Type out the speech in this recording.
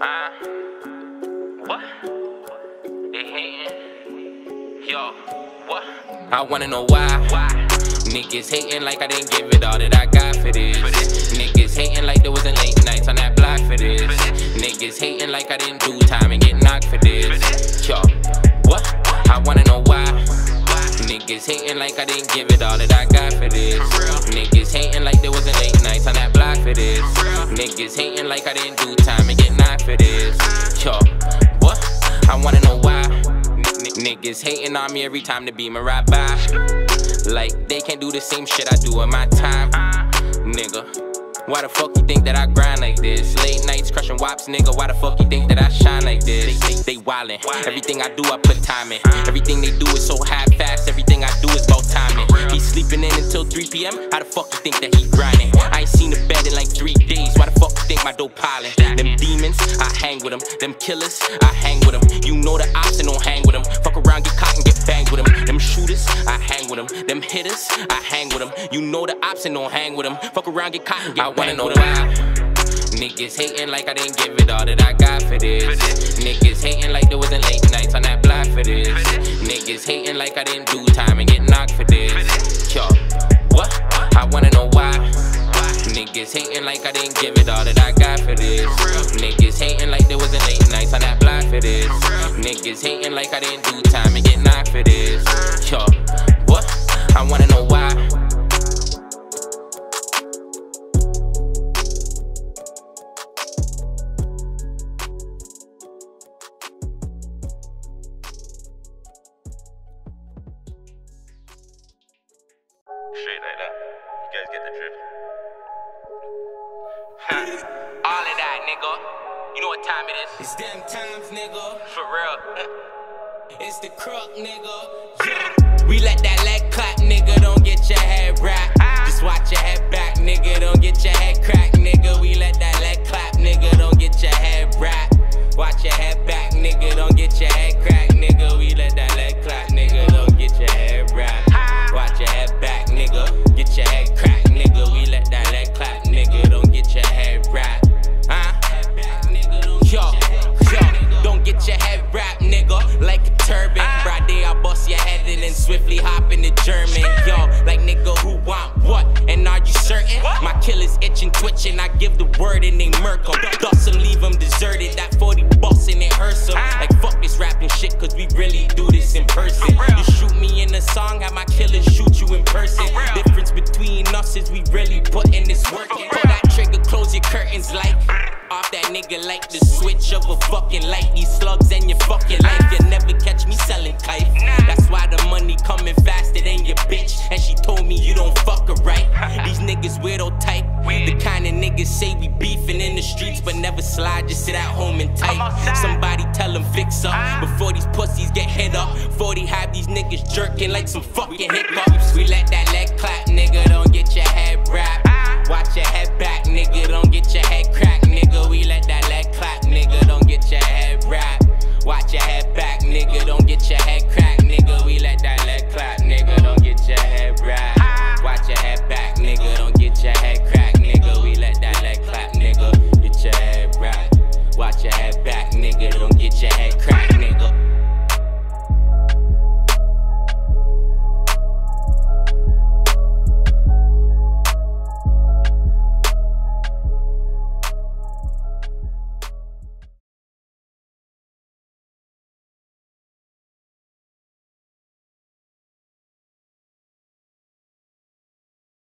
What? They hatin'? Yo, what? I wanna know why. Niggas hatin' like I didn't give it all that I got for this. Niggas hatin' like there wasn't late nights on that block for this. Niggas hatin' like I didn't do time and get knocked for this. Yo, what? I wanna know why. Niggas hatin' like I didn't give it all that I got for this. Niggas hatin' like there wasn't late nights on that block for this. Niggas hatin' like I didn't do time and get knocked for this. Yo, what? I wanna know why. Niggas hatin' on me every time the beamer ride by. Like they can't do the same shit I do in my time. Nigga, why the fuck you think that I grind like this? Late nights crushing wops, nigga. Why the fuck you think that I shine like this? They wildin'. Everything I do, I put time in. Everything they do is so half-assed. Everything I do is about timing. He's sleeping in until 3 p.m. How the fuck you think that he grindin'? I ain't seen a bed in like 3 days. Why the fuck you think my dope pilin'? Them demons, I hang with them. Them killers, I hang with them. You know the ops and don't hang with them. Fuck around, get caught and get banged with them. Them shooters, I hang with them. Them hitters, I hang with them. You know the ops and don't hang with them. Fuck around, get caught and get banged. I wanna know why. Niggas hatin' like I didn't give it all that I got for this. Niggas hatin' like there wasn't late nights on that block for this. Niggas hatin' like I didn't do time and get knocked for this. Yo, what? I wanna know why. Niggas hatin' like I didn't give it all that I got for this. Niggas hatin' like there wasn't late nights on that block for this. Niggas hatin' like I didn't do time and get knocked for this. Yo, what? I wanna know why. Straight like that. You guys get the drip. All of that, nigga. You know what time it is. It's them times, nigga. For real. It's the crook, nigga. Yeah. We let that leg clap, nigga. Don't get your head wrapped. Just watch your head back, nigga. Don't get your head cracked, nigga. We let that leg clap, nigga. Don't get your head wrapped. Watch your head back, nigga. Don't get your head cracked, nigga. We let that leg clap, nigga. Don't get your head wrapped. Watch your head back, nigga. Get your head cracked, nigga. We let that leg clap, nigga. Don't get your head wrapped. Yo, don't get your head wrapped, nigga. Like a turban. Friday, I bust your head in and swiftly hop into German. Yo, like nigga, who want what? And are you certain? My killers itching, twitching. I give the word and they murk 'em. Dust 'em, leave 'em deserted. That 40 bucks and it hurts 'em. Like fuck this rapping shit, cause we really do this in person. You shoot me in a song, have my killers shoot you in person. Difference between us is we really put in this work. Pull that trigger, close your curtains like off that nigga like the switch of a fucking light. These slugs and your fucking life. You'll never catch me selling kite. That's why the money coming faster than your bitch. And she told me you don't fuck her right. These niggas weirdo type. The kind of niggas say we beefing in the streets, but never slide, just sit at home and type. Somebody tell them fix up before these pussies get hit up. 40 have these niggas jerking like some fucking hiccups. We let that leg clap.